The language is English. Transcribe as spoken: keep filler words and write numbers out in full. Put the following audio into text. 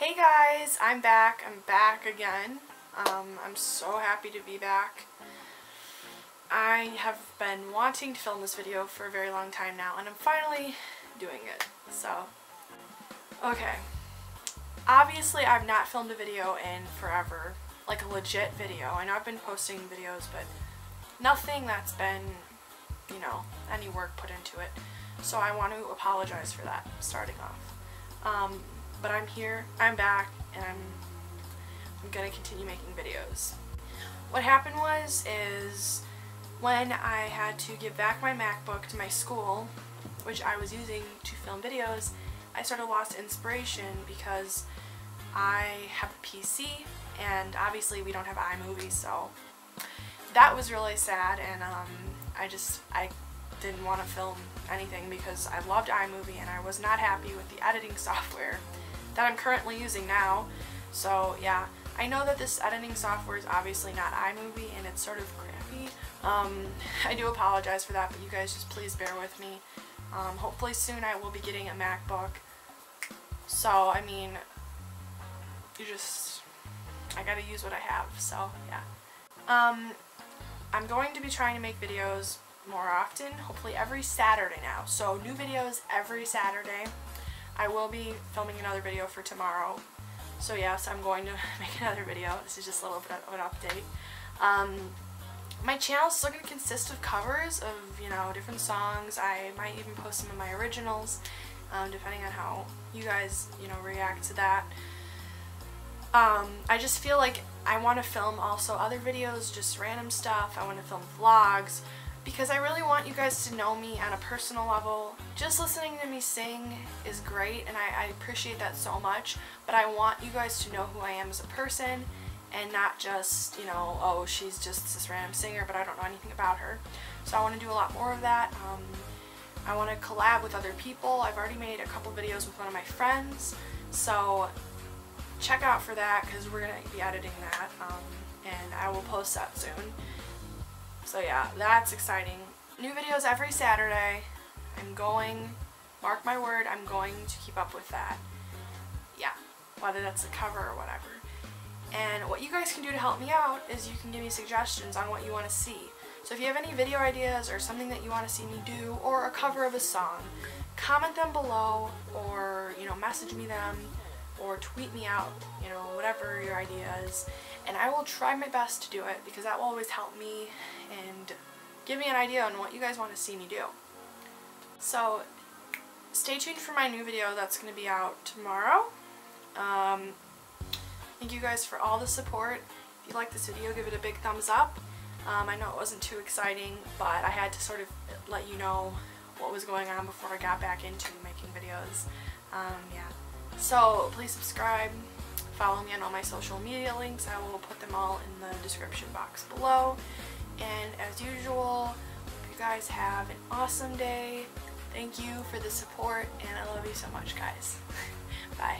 Hey guys, I'm back. I'm back again. Um, I'm so happy to be back. I have been wanting to film this video for a very long time now, and I'm finally doing it. So, okay. Obviously, I've not filmed a video in forever, like a legit video. I know I've been posting videos, but nothing that's been, you know, any work put into it. So I want to apologize for that, starting off. Um, but I'm here, I'm back, and I'm, I'm gonna continue making videos. What happened was, is when I had to give back my MacBook to my school, which I was using to film videos, I sort of lost inspiration because I have a P C, and obviously we don't have iMovie, so that was really sad, and um, I just, I didn't want to film anything because I loved iMovie and I was not happy with the editing software that I'm currently using now. So yeah, I know that this editing software is obviously not iMovie and it's sort of crappy. Um, I do apologize for that, but you guys just please bear with me. Um, hopefully soon I will be getting a MacBook. So I mean, you just, I gotta use what I have, so yeah. Um, I'm going to be trying to make videos more often, hopefully every Saturday now. So new videos every Saturday. I will be filming another video for tomorrow. So yes, I'm going to make another video. This is just a little bit of an update. Um, my channel is still going to consist of covers of, you know, different songs. I might even post some of my originals, um, depending on how you guys, you know, react to that. Um, I just feel like I want to film also other videos, just random stuff. I want to film vlogs, because I really want you guys to know me on a personal level. Just listening to me sing is great, and I, I appreciate that so much, but I want you guys to know who I am as a person and not just, you know, oh, she's just this random singer, but I don't know anything about her. So I want to do a lot more of that. Um, I want to collab with other people. I've already made a couple videos with one of my friends, so check out for that because we're going to be editing that, um, and I will post that soon. So yeah, that's exciting. New videos every Saturday. I'm going, mark my word, I'm going to keep up with that. Yeah, whether that's a cover or whatever. And what you guys can do to help me out is you can give me suggestions on what you want to see. So if you have any video ideas or something that you want to see me do, or a cover of a song, comment them below, or, you know, message me them, or tweet me out, you know, whatever your idea is. And I will try my best to do it because that will always help me and give me an idea on what you guys want to see me do. So stay tuned for my new video that's going to be out tomorrow. Um, thank you guys for all the support. If you like this video, give it a big thumbs up. Um, I know it wasn't too exciting, but I had to sort of let you know what was going on before I got back into making videos. Um, yeah. So please subscribe. Follow me on all my social media links. I will put them all in the description box below. And as usual, hope you guys have an awesome day. Thank you for the support, and I love you so much, guys. Bye.